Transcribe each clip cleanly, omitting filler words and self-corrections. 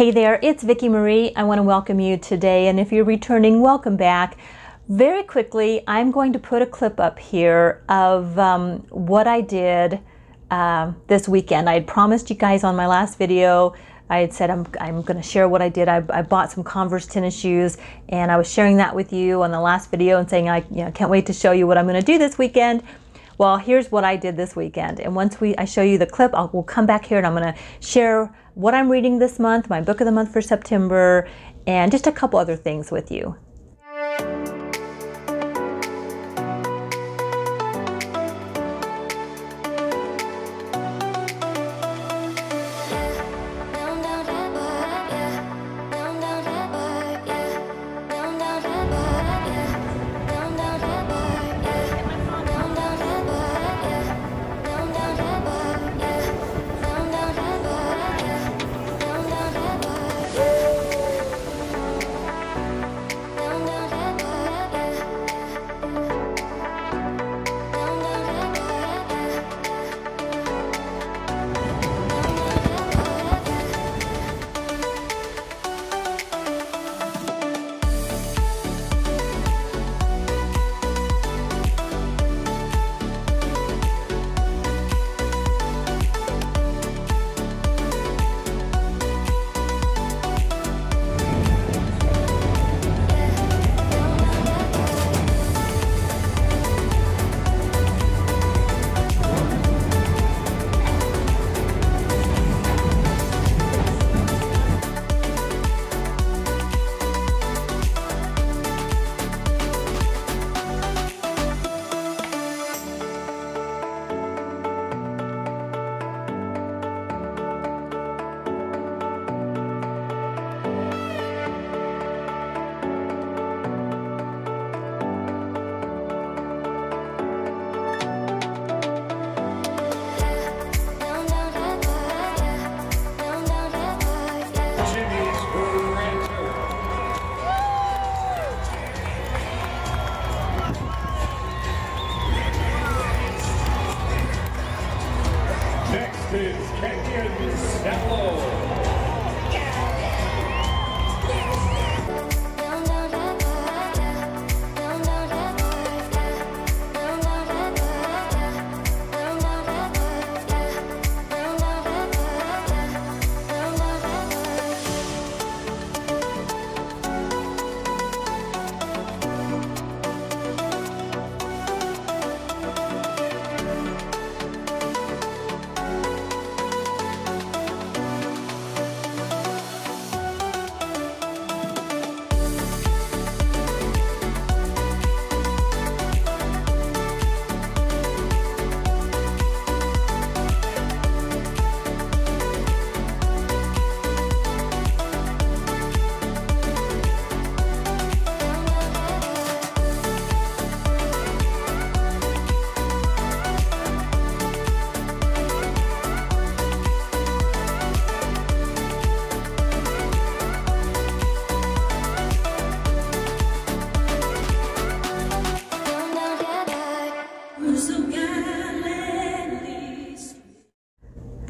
Hey there, it's Vicki Marie. I want to welcome you today, and if you're returning, welcome back. Very quickly, I'm going to put a clip up here of what I did this weekend. I had promised you guys on my last video, I had said I'm going to share what I did. I bought some Converse tennis shoes, and I was sharing that with you on the last video and saying I can't wait to show you what I'm going to do this weekend. Well, here's what I did this weekend, and once I show you the clip, we'll come back here and I'm going to share what I'm reading this month, my book of the month for September, and just a couple other things with you.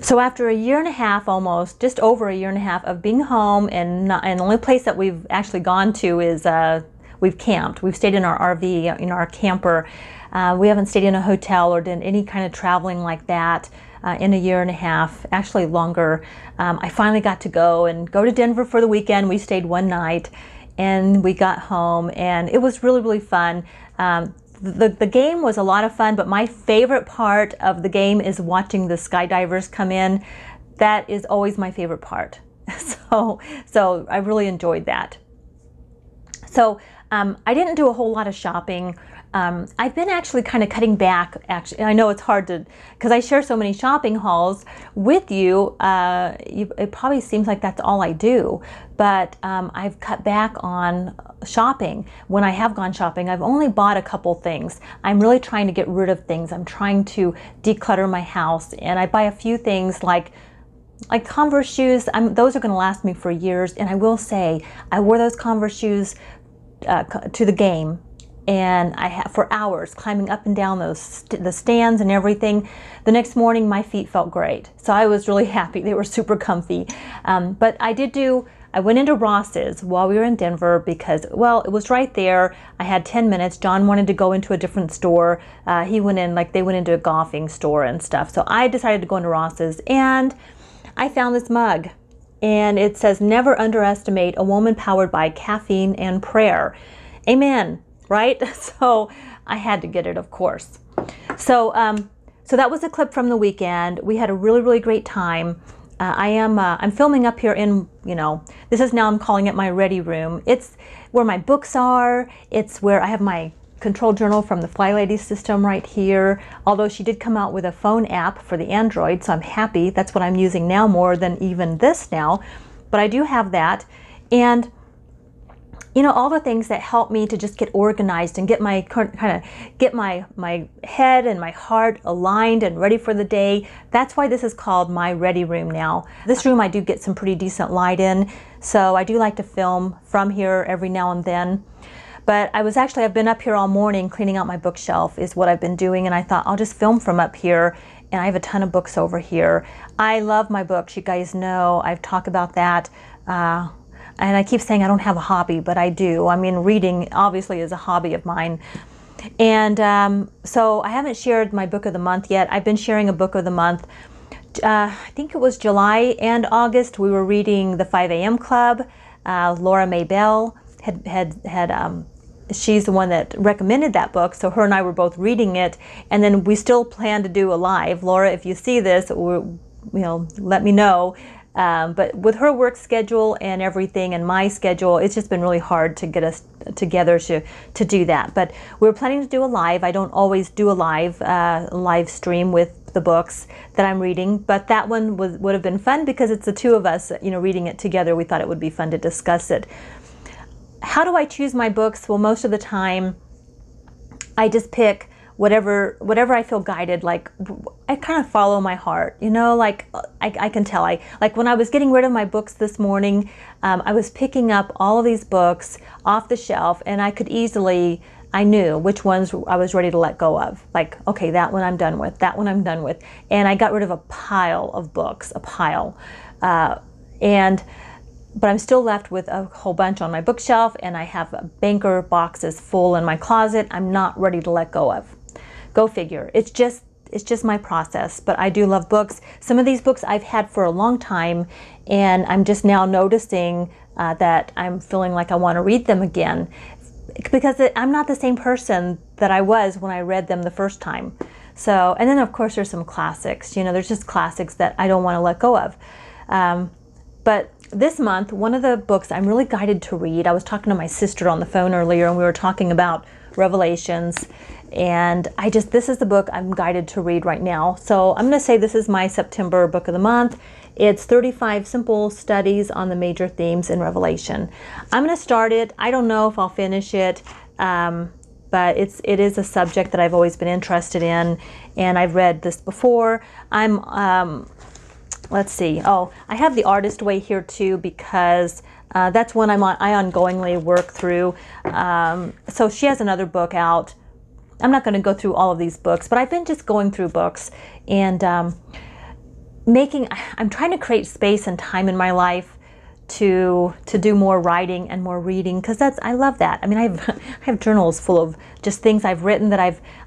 So after a year and a half, almost just over a year and a half of being home, and the only place that we've actually gone to is we've camped. We've stayed in our RV, in our camper. We haven't stayed in a hotel or done any kind of traveling like that in a year and a half, actually longer. I finally got to go to Denver for the weekend. We stayed one night, and we got home, and it was really, really fun. The game was a lot of fun, but my favorite part of the game is watching the skydivers come in. That is always my favorite part. So I really enjoyed that. I didn't do a whole lot of shopping. I've been actually kind of cutting back. Actually, I know it's hard to, because I share so many shopping hauls with you, it probably seems like that's all I do, but I've cut back on shopping. When I have gone shopping, I've only bought a couple things. I'm really trying to get rid of things. I'm trying to declutter my house, and I buy a few things like Converse shoes. Those are going to last me for years, and I will say I wore those Converse shoes to the game. and I have for hours climbing up and down the stands and everything. The next morning my feet felt great, so I was really happy. They were super comfy. But I went into Ross's while we were in Denver because, well, it was right there. I had 10 minutes. John wanted to go into a different store. He went in, like, they went into a golfing store and stuff. So I decided to go into Ross's, and I found this mug. And it says, "Never underestimate a woman powered by caffeine and prayer." Amen, right? So I had to get it, of course. So, so that was a clip from the weekend. We had a really, really great time. I'm filming up here in, this is now, I'm calling it my ready room. It's where my books are. It's where I have my control journal from the Fly Lady system right here. Although she did come out with a phone app for the Android, so I'm happy. That's what I'm using now more than even this now. But I do have that. And, all the things that help me to just get organized and get my my head and my heart aligned and ready for the day. That's why this is called my ready room now. This room I do get some pretty decent light in, so I do like to film from here every now and then. But I've been up here all morning cleaning out my bookshelf is what I've been doing, and I thought I'll just film from up here. And I have a ton of books over here. I love my books, you guys know. I've talked about that. And I keep saying I don't have a hobby, but I do. I mean, reading obviously is a hobby of mine. And so I haven't shared my book of the month yet. I've been sharing a book of the month. I think it was July and August. We were reading The 5 AM Club. Laura May Belle she's the one that recommended that book, so her and I were both reading it. And then we still plan to do a live. Laura, if you see this, let me know. But with her work schedule and everything and my schedule, it's just been really hard to get us together to do that. But we're planning to do a live. I don't always do a live stream with the books that I'm reading, but that one would have been fun because it's the two of us, reading it together. We thought it would be fun to discuss it. How do I choose my books? Well, most of the time I just pick whatever I feel guided, like I kind of follow my heart, like I can tell. Like when I was getting rid of my books this morning, I was picking up all of these books off the shelf, and I knew which ones I was ready to let go of. Like, okay, that one I'm done with, that one I'm done with. And I got rid of a pile of books, but I'm still left with a whole bunch on my bookshelf, and I have banker boxes full in my closet I'm not ready to let go of. Go figure. It's just my process, but I do love books. Some of these books I've had for a long time, and I'm just now noticing that I'm feeling like I want to read them again, because I'm not the same person that I was when I read them the first time. So, and then of course there's some classics, there's just classics that I don't want to let go of. But this month, one of the books I'm really guided to read, I was talking to my sister on the phone earlier, and we were talking about Revelations, and this is the book I'm guided to read right now. So I'm going to say this is my September book of the month. It's 35 simple studies on the major themes in Revelation. I'm going to start it. I don't know if I'll finish it, but it is a subject that I've always been interested in, and I've read this before. Let's see. Oh, I have The Artist's Way here too, because that's one I ongoingly work through. So she has another book out. I'm not going to go through all of these books, but I've been just going through books and I'm trying to create space and time in my life to do more writing and more reading, because I love that. I mean, I have journals full of just things I've written that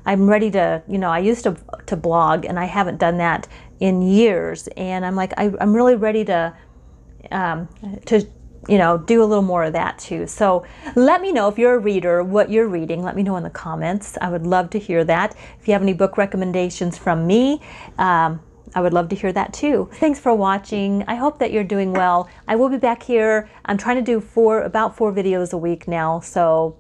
I'm ready to, I used to blog, and I haven't done that in years, and I'm like, I'm really ready to do a little more of that too. So let me know if you're a reader, what you're reading. Let me know in the comments. I would love to hear that. If you have any book recommendations from me, I would love to hear that too. Thanks for watching. I hope that you're doing well. I will be back here. I'm trying to do about four videos a week now. So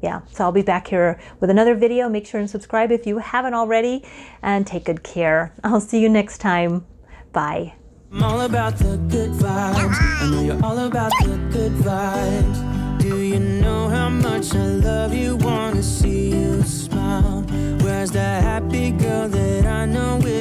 yeah, so I'll be back here with another video. Make sure and subscribe if you haven't already, and take good care. I'll see you next time. Bye. I'm all about the good vibes. I know you're all about the good vibes. Do you know how much I love you? Want to see you smile. Where's that happy girl that I know?